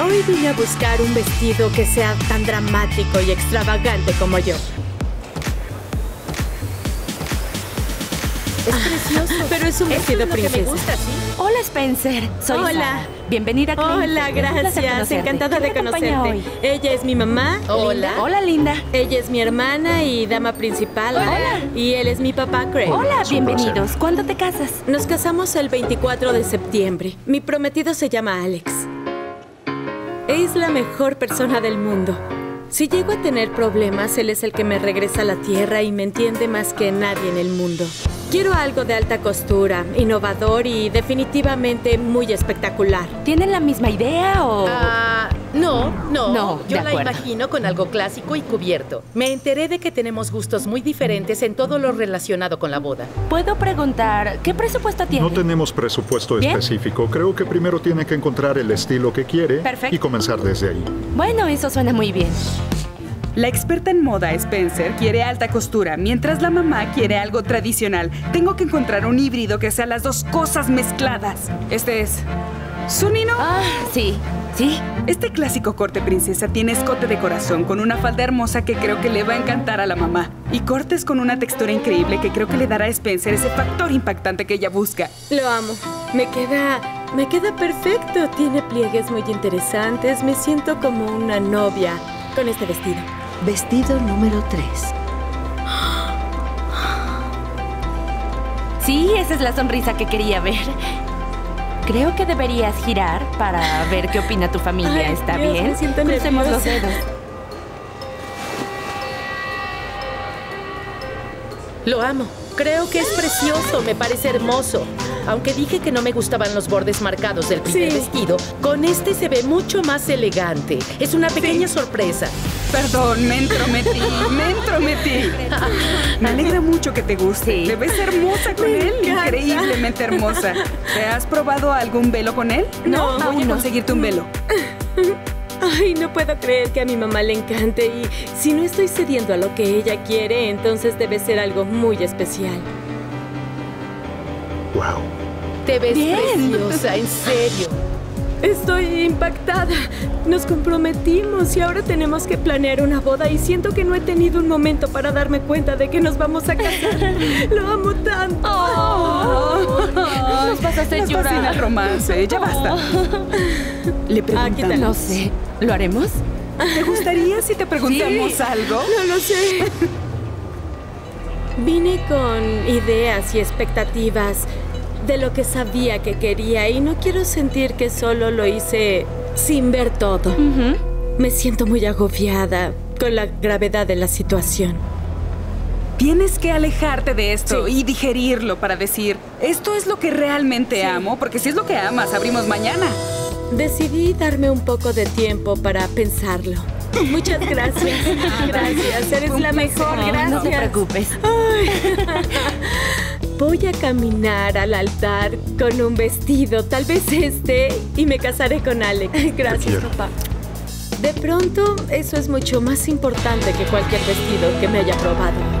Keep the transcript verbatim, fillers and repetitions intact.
Hoy vine a buscar un vestido que sea tan dramático y extravagante como yo. Es precioso. Pero es un vestido es princesa. Me gusta, ¿sí? Hola, Spencer. Soy Hola. Sara. Bienvenida, Craig. Hola, gracias. Encantada de conocerte. Hoy? Ella es mi mamá. Hola. Linda. Hola, Linda. Ella es mi hermana y dama principal. Hola. Y él es mi papá, Craig. Hola, bienvenidos. ¿Cuándo te casas? Nos casamos el veinticuatro de septiembre. Mi prometido se llama Alex. Es la mejor persona del mundo. Si llego a tener problemas, él es el que me regresa a la tierra y me entiende más que nadie en el mundo. Quiero algo de alta costura, innovador y definitivamente muy espectacular. ¿Tienen la misma idea o...? Uh, no, no, no. Yo la imagino con algo clásico y cubierto. Me enteré de que tenemos gustos muy diferentes en todo lo relacionado con la boda. ¿Puedo preguntar qué presupuesto tiene? No tenemos presupuesto ¿Bien? específico. Creo que primero tiene que encontrar el estilo que quiere Perfecto. y comenzar desde ahí. Bueno, eso suena muy bien. La experta en moda, Spencer, quiere alta costura, mientras la mamá quiere algo tradicional. Tengo que encontrar un híbrido que sea las dos cosas mezcladas. Este es... ¿Sunino? Ah, sí. ¿Sí? Este clásico corte princesa tiene escote de corazón con una falda hermosa que creo que le va a encantar a la mamá. Y cortes con una textura increíble que creo que le dará a Spencer ese factor impactante que ella busca. Lo amo. Me queda... me queda perfecto. Tiene pliegues muy interesantes. Me siento como una novia con este vestido. Vestido número tres. Sí, esa es la sonrisa que quería ver. Creo que deberías girar para ver qué opina tu familia. Ay, ¿Está Dios, bien? Crucemos nerviosa. los dedos. Lo amo. Creo que es precioso. Me parece hermoso. Aunque dije que no me gustaban los bordes marcados del primer sí. vestido, con este se ve mucho más elegante. Es una pequeña sí. sorpresa. Perdón, me entrometí, me entrometí. Me alegra mucho que te guste. Sí. Te ves hermosa con me él, encanta. increíblemente hermosa. ¿Te has probado algún velo con él? No, no aún voy a conseguirte no. un velo. Ay, no puedo creer que a mi mamá le encante. Y si no estoy cediendo a lo que ella quiere, entonces debe ser algo muy especial. Wow. Te ves Bien. preciosa, en serio. Estoy impactada. Nos comprometimos y ahora tenemos que planear una boda y siento que no he tenido un momento para darme cuenta de que nos vamos a casar. Lo amo tanto. Oh, oh, nos vas a hacer nos llorar. Fascina el romance. Ya basta. Oh. Le preguntamos. Ah, no sé. ¿Lo haremos? ¿Te gustaría si te preguntamos sí. algo? No lo sé. Vine con ideas y expectativas de lo que sabía que quería y no quiero sentir que solo lo hice sin ver todo. Uh-huh. Me siento muy agobiada con la gravedad de la situación. Tienes que alejarte de esto sí. y digerirlo para decir, esto es lo que realmente sí. amo, porque si es lo que amas, abrimos mañana. Decidí darme un poco de tiempo para pensarlo. Muchas gracias. Gracias, eres la mejor. Gracias. No te preocupes. Voy a caminar al altar con un vestido, tal vez este, y me casaré con Alex. Gracias, papá. De pronto, eso es mucho más importante que cualquier vestido que me haya probado.